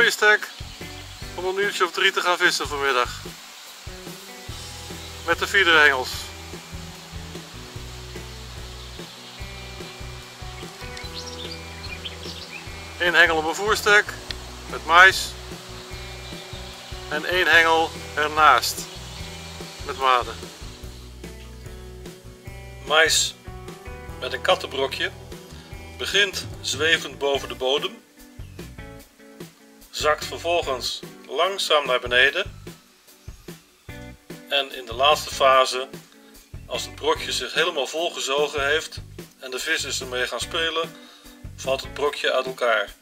mooie stek om een uurtje of 3 te gaan vissen vanmiddag. Met de feederhengels. Eén hengel op een voerstek met mais. En één hengel ernaast met maden. Mais met een kattenbrokje begint zwevend boven de bodem, zakt vervolgens langzaam naar beneden en in de laatste fase, als het brokje zich helemaal volgezogen heeft en de vis is ermee gaan spelen, valt het brokje uit elkaar.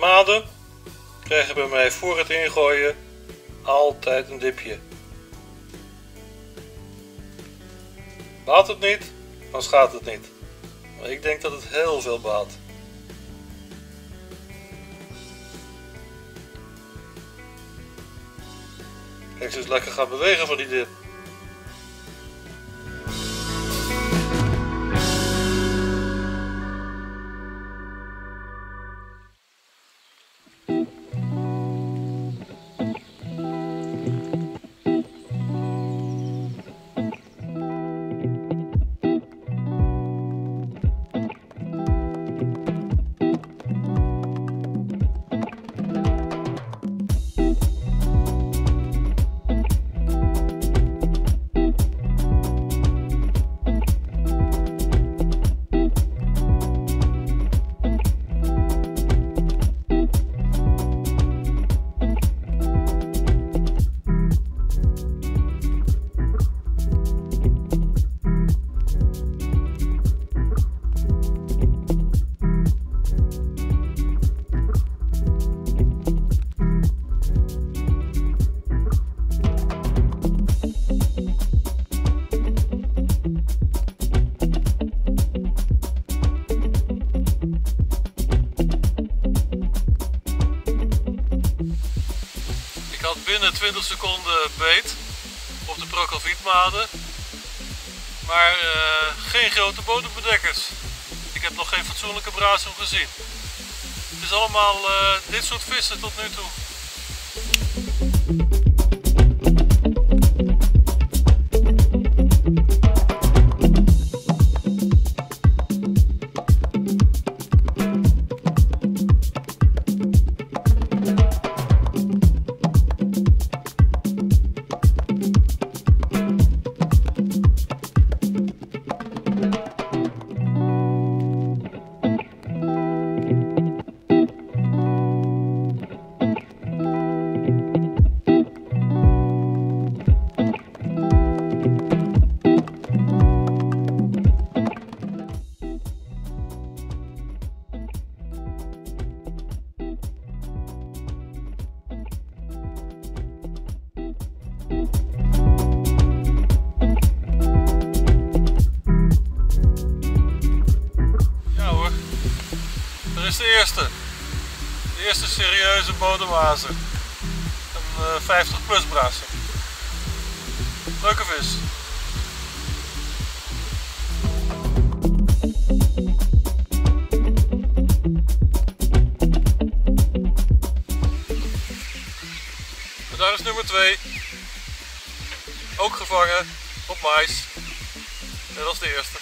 Maden krijgen bij mij voor het ingooien altijd een dipje. Baat het niet, dan schaadt het niet. Maar ik denk dat het heel veel baat. Kijk, ze is lekker gaan bewegen van die dip. Binnen 20 seconden beet op de procalvietmaden, maar geen grote bodembedekkers. Ik heb nog geen fatsoenlijke brasem gezien. Het is allemaal dit soort vissen tot nu toe. De eerste serieuze bodemazer, een 50 plus Brasem. Leuke vis. En daar is nummer 2. Ook gevangen op mais. Net als de eerste.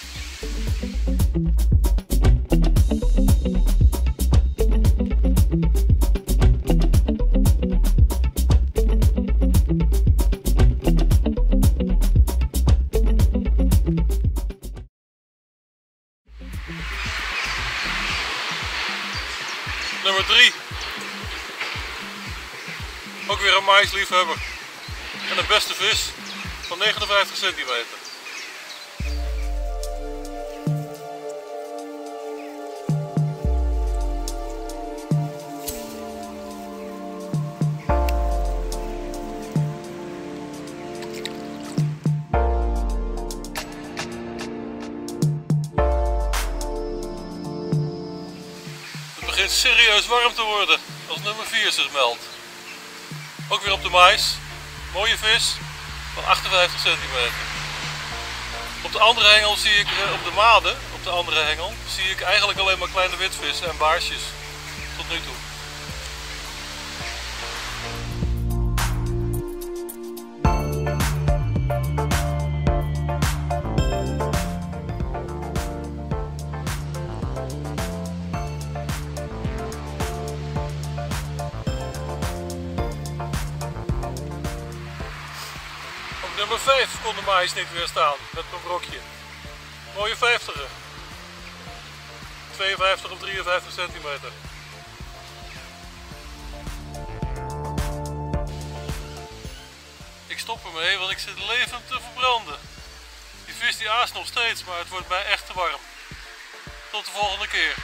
Nummer 3. Ook weer een maïsliefhebber. En de beste vis van 59 centimeter. Het begint serieus warm te worden als nummer 4 zich meldt. Ook weer op de mais. Mooie vis van 58 centimeter. Op de andere hengel zie ik, op de maden, op de andere hengel, zie ik eigenlijk alleen maar kleine witvissen en baarsjes. Tot nu toe. Nummer 5 kon de mais niet weerstaan met mijn brokje. Mooie 50er. 52 of 53 centimeter. Ik stop ermee, want ik zit levend te verbranden. Die vis die aast nog steeds, maar het wordt mij echt te warm. Tot de volgende keer.